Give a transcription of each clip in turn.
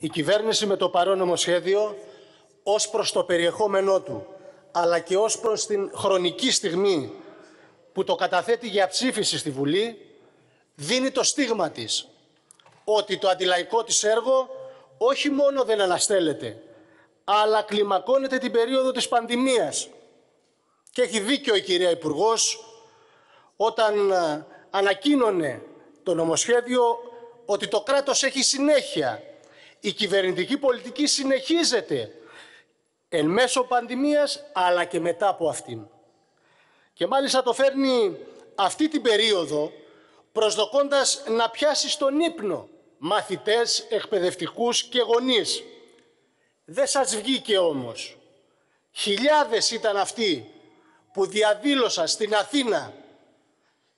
Η κυβέρνηση με το παρόνομο σχέδιο, ως προς το περιεχόμενό του, αλλά και ως προς την χρονική στιγμή που το καταθέτει για ψήφιση στη Βουλή, δίνει το στίγμα της ότι το αντιλαϊκό της έργο όχι μόνο δεν αναστέλλεται, αλλά κλιμακώνεται την περίοδο της πανδημίας. Και έχει δίκιο η κυρία Υπουργός όταν ανακοίνωνε το νομοσχέδιο ότι το κράτος έχει συνέχεια. Η κυβερνητική πολιτική συνεχίζεται εν μέσω πανδημίας, αλλά και μετά από αυτήν. Και μάλιστα το φέρνει αυτή την περίοδο προσδοκώντας να πιάσει στον ύπνο μαθητές, εκπαιδευτικούς και γονείς. Δεν σας βγήκε όμως. Χιλιάδες ήταν αυτοί που διαδήλωσαν στην Αθήνα,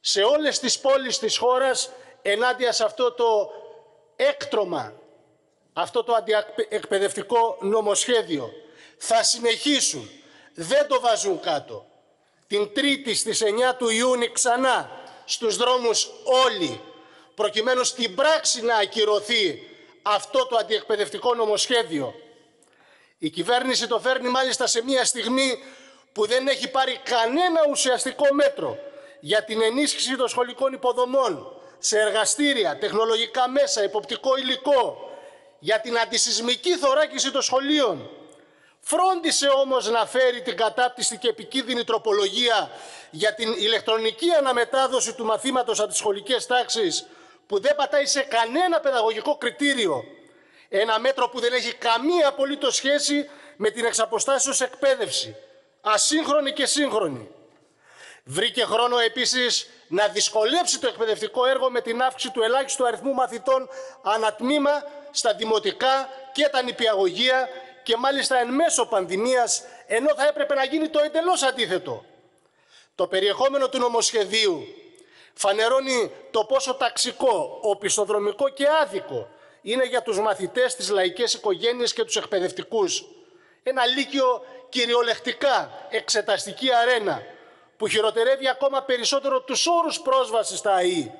σε όλες τις πόλεις της χώρας, ενάντια σε αυτό το έκτρωμα, αυτό το αντιεκπαιδευτικό νομοσχέδιο. Θα συνεχίσουν, δεν το βάζουν κάτω. Την Τρίτη στις 9 του Ιούνιου ξανά στους δρόμους όλοι, προκειμένου στην πράξη να ακυρωθεί αυτό το αντιεκπαιδευτικό νομοσχέδιο. Η κυβέρνηση το φέρνει μάλιστα σε μια στιγμή που δεν έχει πάρει κανένα ουσιαστικό μέτρο για την ενίσχυση των σχολικών υποδομών σε εργαστήρια, τεχνολογικά μέσα, εποπτικό υλικό, για την αντισυσμική θωράκιση των σχολείων. Φρόντισε όμως να φέρει την κατάπτυστη και επικίνδυνη τροπολογία για την ηλεκτρονική αναμετάδοση του μαθήματος από τις σχολικές τάξεις, που δεν πατάει σε κανένα παιδαγωγικό κριτήριο. Ένα μέτρο που δεν έχει καμία απολύτως σχέση με την εξαποστάσεως εκπαίδευση, ασύγχρονη και σύγχρονη. Βρήκε χρόνο επίσης να δυσκολέψει το εκπαιδευτικό έργο με την αύξηση του ελάχιστου αριθμού μαθητών ανατμήμα στα δημοτικά και τα νηπιαγωγεία, και μάλιστα εν μέσω πανδημίας, ενώ θα έπρεπε να γίνει το εντελώς αντίθετο. Το περιεχόμενο του νομοσχεδίου φανερώνει το πόσο ταξικό, οπισθοδρομικό και άδικο είναι για τους μαθητές, τις λαϊκές οικογένειες και τους εκπαιδευτικούς. Ένα λύκειο κυριολεκτικά εξεταστική αρένα που χειροτερεύει ακόμα περισσότερο τους όρους πρόσβασης στα ΑΕΗ,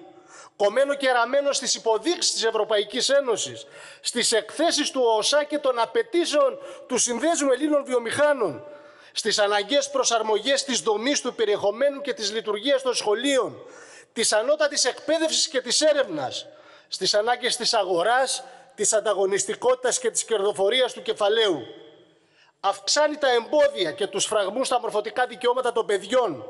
κομμένο και ραμμένο στις υποδείξεις της Ευρωπαϊκής Ένωσης, στις εκθέσεις του ΟΣΑ και των απαιτήσεων του Συνδέσμου Ελλήνων Βιομηχάνων, στις αναγκαίες προσαρμογές της δομής του περιεχομένου και της λειτουργίας των σχολείων, της ανώτατης εκπαίδευσης και της έρευνας, στις ανάγκες της αγοράς, της ανταγωνιστικότητας και της κερδοφορίας του κεφαλαίου. Αυξάνει τα εμπόδια και τους φραγμούς στα μορφωτικά δικαιώματα των παιδιών.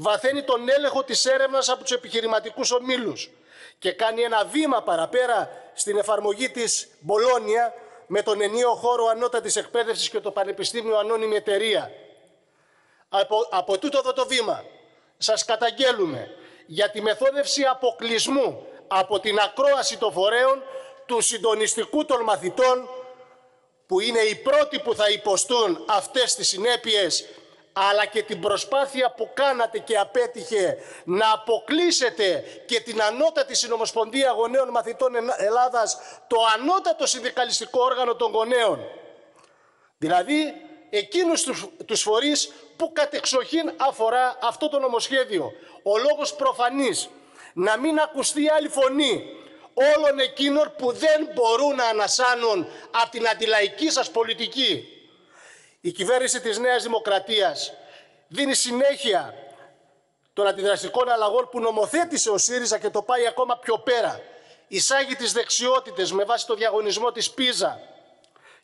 Βαθαίνει τον έλεγχο της έρευνας από τους επιχειρηματικούς ομίλους και κάνει ένα βήμα παραπέρα στην εφαρμογή της Μπολόνια με τον ενιαίο χώρο ανώτατης εκπαίδευσης και το Πανεπιστήμιο Ανώνυμη Εταιρεία. Από τούτο εδώ το βήμα σας καταγγέλουμε για τη μεθόδευση αποκλεισμού από την ακρόαση των φορέων του συντονιστικού των μαθητών, που είναι οι πρώτοι που θα υποστούν αυτές τις συνέπειες, αλλά και την προσπάθεια που κάνατε και απέτυχε να αποκλείσετε και την ανώτατη Συνομοσπονδία Γονέων Μαθητών Ελλάδας, το ανώτατο συνδικαλιστικό όργανο των γονέων. Δηλαδή, εκείνους τους φορείς που κατεξοχήν αφορά αυτό το νομοσχέδιο. Ο λόγος προφανής, να μην ακουστεί άλλη φωνή όλων εκείνων που δεν μπορούν να ανασάνουν από την αντιλαϊκή σας πολιτική. Η κυβέρνηση της Νέας Δημοκρατίας δίνει συνέχεια των αντιδραστικών αλλαγών που νομοθέτησε ο ΣΥΡΙΖΑ και το πάει ακόμα πιο πέρα. Εισάγει τις δεξιότητες με βάση το διαγωνισμό της ΠΙΖΑ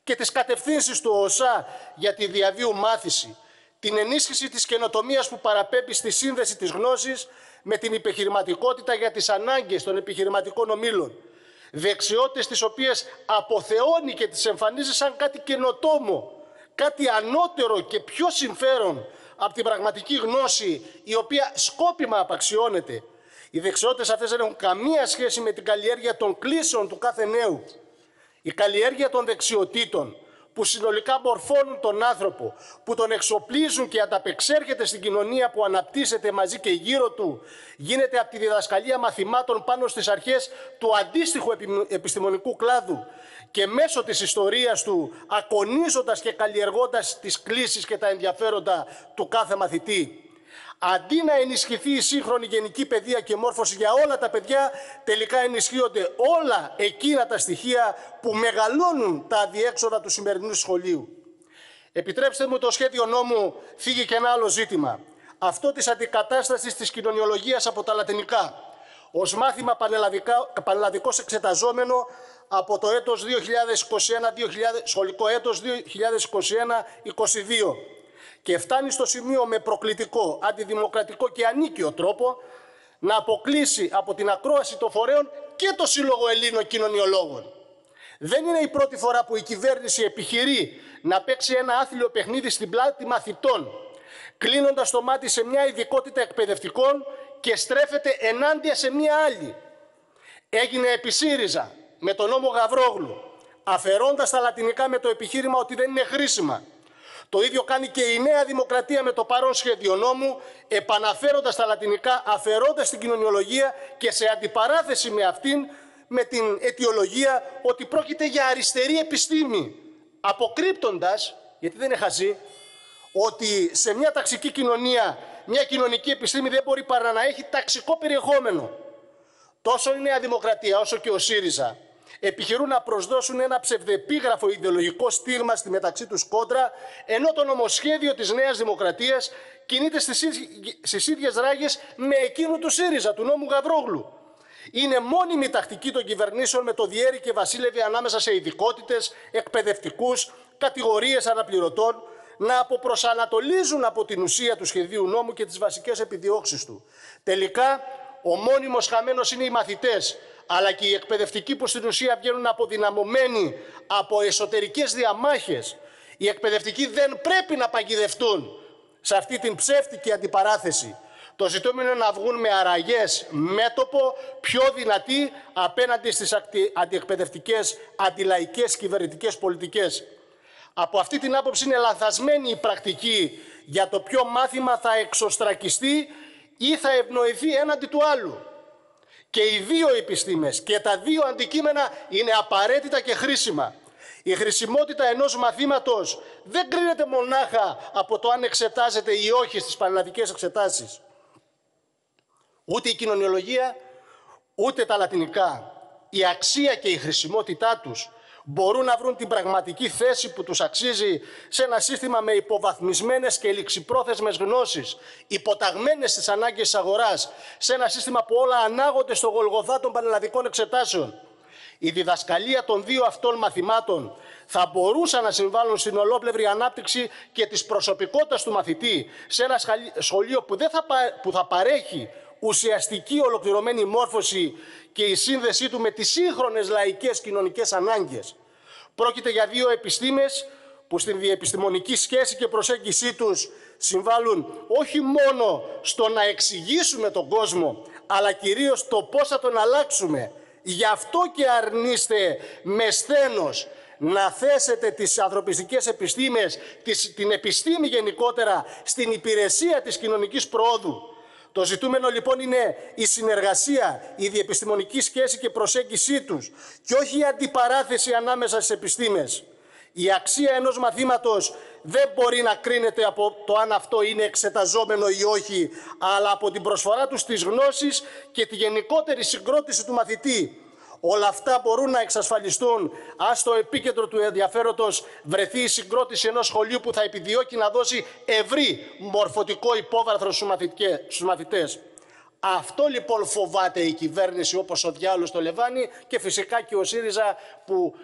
και τις κατευθύνσεις του ΟΣΑ για τη διαβίου μάθηση, την ενίσχυση της καινοτομίας που παραπέμπει στη σύνδεση της γνώσης με την επιχειρηματικότητα για τις ανάγκες των επιχειρηματικών ομίλων. Δεξιότητες τις οποίες αποθεώνει και τις εμφανίζει σαν κάτι καινοτόμο, κάτι ανώτερο και πιο συμφέρον από την πραγματική γνώση, η οποία σκόπιμα απαξιώνεται. Οι δεξιότητες αυτές δεν έχουν καμία σχέση με την καλλιέργεια των κλίσεων του κάθε νέου. Η καλλιέργεια των δεξιοτήτων που συνολικά μορφώνουν τον άνθρωπο, που τον εξοπλίζουν και ανταπεξέρχεται στην κοινωνία που αναπτύσσεται μαζί και γύρω του, γίνεται από τη διδασκαλία μαθημάτων πάνω στις αρχές του αντίστοιχου επιστημονικού κλάδου και μέσω της ιστορίας του, ακονίζοντας και καλλιεργώντας τις κλίσεις και τα ενδιαφέροντα του κάθε μαθητή. Αντί να ενισχυθεί η σύγχρονη γενική παιδεία και μόρφωση για όλα τα παιδιά, τελικά ενισχύονται όλα εκείνα τα στοιχεία που μεγαλώνουν τα αδιέξοδα του σημερινού σχολείου. Επιτρέψτε μου, το σχέδιο νόμου θίγει και ένα άλλο ζήτημα. Αυτό της αντικατάστασης της κοινωνιολογίας από τα λατινικά, ως μάθημα πανελλαδικώς εξεταζόμενο από το έτος 2021, σχολικό έτος 2021-22. Και φτάνει στο σημείο με προκλητικό, αντιδημοκρατικό και ανίκιο τρόπο να αποκλείσει από την ακρόαση των φορέων και το Σύλλογο Ελλήνων Κοινωνιολόγων. Δεν είναι η πρώτη φορά που η κυβέρνηση επιχειρεί να παίξει ένα άθλιο παιχνίδι στην πλάτη μαθητών, κλείνοντας το μάτι σε μια ειδικότητα εκπαιδευτικών και στρέφεται ενάντια σε μια άλλη. Έγινε επί ΣΥΡΙΖΑ με τον νόμο Γαβρόγλου, αφαιρώντας τα λατινικά με το επιχείρημα ότι δεν είναι χρήσιμα. Το ίδιο κάνει και η Νέα Δημοκρατία με το παρόν σχέδιο νόμου, επαναφέροντας τα λατινικά, αφαιρώντας την κοινωνιολογία και σε αντιπαράθεση με αυτήν, με την αιτιολογία ότι πρόκειται για αριστερή επιστήμη, αποκρύπτοντας, γιατί δεν είναι χαζή, ότι σε μια ταξική κοινωνία, μια κοινωνική επιστήμη δεν μπορεί παρά να έχει ταξικό περιεχόμενο. Τόσο η Νέα Δημοκρατία όσο και ο ΣΥΡΙΖΑ επιχειρούν να προσδώσουν ένα ψευδεπίγραφο ιδεολογικό στίγμα στη μεταξύ τους κόντρα, ενώ το νομοσχέδιο της Νέας Δημοκρατίας κινείται στις ίδιες ράγες με εκείνο του ΣΥΡΙΖΑ, του νόμου Γαβρόγλου. Είναι μόνιμη τακτική των κυβερνήσεων με το διέρη και βασίλευε ανάμεσα σε ειδικότητες, εκπαιδευτικούς, κατηγορίες αναπληρωτών, να αποπροσανατολίζουν από την ουσία του σχεδίου νόμου και τις βασικές επιδιώξεις του. Τελικά, ο μόνιμος χαμένος είναι οι μαθητές, αλλά και οι εκπαιδευτικοί που στην ουσία βγαίνουν αποδυναμωμένοι από εσωτερικές διαμάχες. Οι εκπαιδευτικοί δεν πρέπει να παγιδευτούν σε αυτή την ψεύτικη αντιπαράθεση. Το ζητούμενο είναι να βγουν με αραγές μέτωπο, πιο δυνατοί απέναντι στις αντιεκπαιδευτικές, αντιλαϊκές κυβερνητικές πολιτικές. Από αυτή την άποψη είναι λανθασμένη η πρακτική για το ποιο μάθημα θα εξωστρακιστεί ή θα ευνοηθεί έναντι του άλλου. Και οι δύο επιστήμες και τα δύο αντικείμενα είναι απαραίτητα και χρήσιμα. Η χρησιμότητα ενός μαθήματος δεν κρίνεται μονάχα από το αν εξετάζεται ή όχι στις πανελλαδικές εξετάσεις. Ούτε η κοινωνιολογία, ούτε τα λατινικά. Η αξία και η χρησιμότητά τους μπορούν να βρουν την πραγματική θέση που τους αξίζει σε ένα σύστημα με υποβαθμισμένες και ληξιπρόθεσμες γνώσεις, υποταγμένες στις ανάγκες της αγοράς, σε ένα σύστημα που όλα ανάγονται στο γολγοθά των πανελλαδικών εξετάσεων. Η διδασκαλία των δύο αυτών μαθημάτων θα μπορούσαν να συμβάλλουν στην ολόπλευρη ανάπτυξη και της προσωπικότητας του μαθητή σε ένα σχολείο που θα παρέχει ουσιαστική ολοκληρωμένη μόρφωση και η σύνδεσή του με τις σύγχρονες λαϊκές κοινωνικές ανάγκες. Πρόκειται για δύο επιστήμες που στην διεπιστημονική σχέση και προσέγγιση τους συμβάλλουν όχι μόνο στο να εξηγήσουμε τον κόσμο, αλλά κυρίως το πώς θα τον αλλάξουμε. Γι' αυτό και αρνείστε με σθένος να θέσετε τις ανθρωπιστικές επιστήμες, την επιστήμη γενικότερα, στην υπηρεσία της κοινωνικής προόδου. Το ζητούμενο λοιπόν είναι η συνεργασία, η διεπιστημονική σχέση και προσέγγιση τους και όχι η αντιπαράθεση ανάμεσα στις επιστήμες. Η αξία ενός μαθήματος δεν μπορεί να κρίνεται από το αν αυτό είναι εξεταζόμενο ή όχι, αλλά από την προσφορά του στις γνώσεις και τη γενικότερη συγκρότηση του μαθητή. Όλα αυτά μπορούν να εξασφαλιστούν αν στο επίκεντρο του ενδιαφέροντος βρεθεί η συγκρότηση ενός σχολείου που θα επιδιώκει να δώσει ευρύ μορφωτικό υπόβαθρο στους μαθητές. Αυτό λοιπόν φοβάται η κυβέρνηση όπως ο διάολος το λεβάνι και φυσικά και ο ΣΥΡΙΖΑ που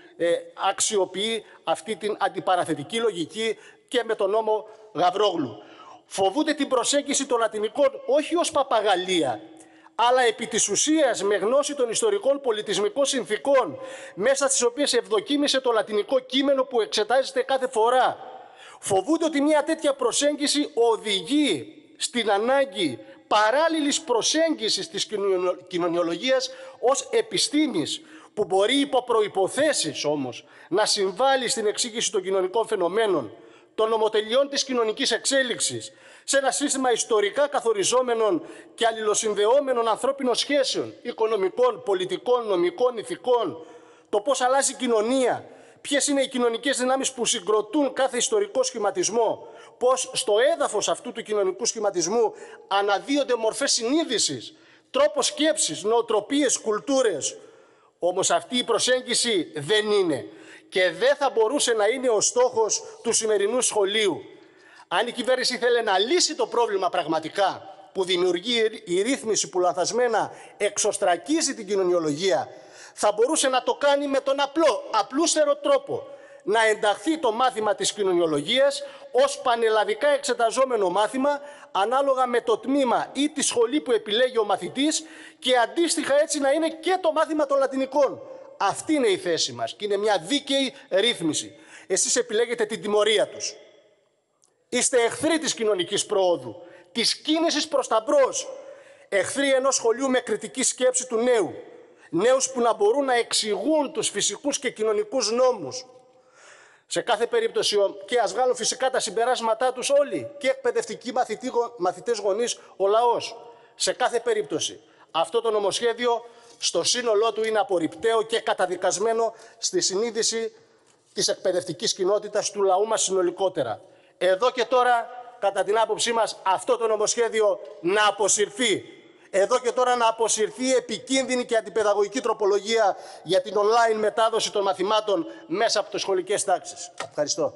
αξιοποιεί αυτή την αντιπαραθετική λογική και με τον νόμο Γαβρόγλου. Φοβούνται την προσέγγιση των λατινικών όχι ως παπαγαλία, αλλά επί της ουσίας με γνώση των ιστορικών πολιτισμικών συνθήκων, μέσα στις οποίες ευδοκίμησε το λατινικό κείμενο που εξετάζεται κάθε φορά. Φοβούνται ότι μια τέτοια προσέγγιση οδηγεί στην ανάγκη παράλληλης προσέγγισης της κοινωνιολογίας ως επιστήμης, που μπορεί υπό προϋποθέσεις όμως να συμβάλλει στην εξήγηση των κοινωνικών φαινομένων, των νομοτελειών της κοινωνικής εξέλιξης, σε ένα σύστημα ιστορικά καθοριζόμενων και αλληλοσυνδεόμενων ανθρώπινων σχέσεων, οικονομικών, πολιτικών, νομικών, ηθικών, το πώς αλλάζει η κοινωνία, ποιες είναι οι κοινωνικές δυνάμεις που συγκροτούν κάθε ιστορικό σχηματισμό, πως στο έδαφος αυτού του κοινωνικού σχηματισμού αναδύονται μορφές συνείδησης, τρόπος σκέψης, νοοτροπίες, κουλτούρες. Όμως αυτή η προσέγγιση δεν είναι και δεν θα μπορούσε να είναι ο στόχος του σημερινού σχολείου. Αν η κυβέρνηση θέλει να λύσει το πρόβλημα πραγματικά που δημιουργεί η ρύθμιση που λανθασμένα εξωστρακίζει την κοινωνιολογία, θα μπορούσε να το κάνει με τον απλούστερο τρόπο. Να ενταχθεί το μάθημα της κοινωνιολογίας ως πανελλαδικά εξεταζόμενο μάθημα ανάλογα με το τμήμα ή τη σχολή που επιλέγει ο μαθητής και αντίστοιχα έτσι να είναι και το μάθημα των λατινικών. Αυτή είναι η θέση μας και είναι μια δίκαιη ρύθμιση. Εσείς επιλέγετε την τιμωρία τους. Είστε εχθροί της κοινωνικής προόδου, της κίνησης προς τα μπρος. Εχθροί ενός σχολείου με κριτική σκέψη του νέου. Νέους που να μπορούν να εξηγούν τους φυσικούς και κοινωνικούς νόμους. Σε κάθε περίπτωση, και ας βγάλουν φυσικά τα συμπεράσματά τους όλοι, και εκπαιδευτικοί, μαθητές, γονείς, ο λαός. Σε κάθε περίπτωση, αυτό το νομοσχέδιο στο σύνολό του είναι απορριπταίο και καταδικασμένο στη συνείδηση της εκπαιδευτικής κοινότητας, του λαού μας συνολικότερα. Εδώ και τώρα, κατά την άποψή μας, αυτό το νομοσχέδιο να αποσυρθεί. Εδώ και τώρα να αποσυρθεί η επικίνδυνη και αντιπαιδαγωγική τροπολογία για την online μετάδοση των μαθημάτων μέσα από τις σχολικές τάξεις. Ευχαριστώ.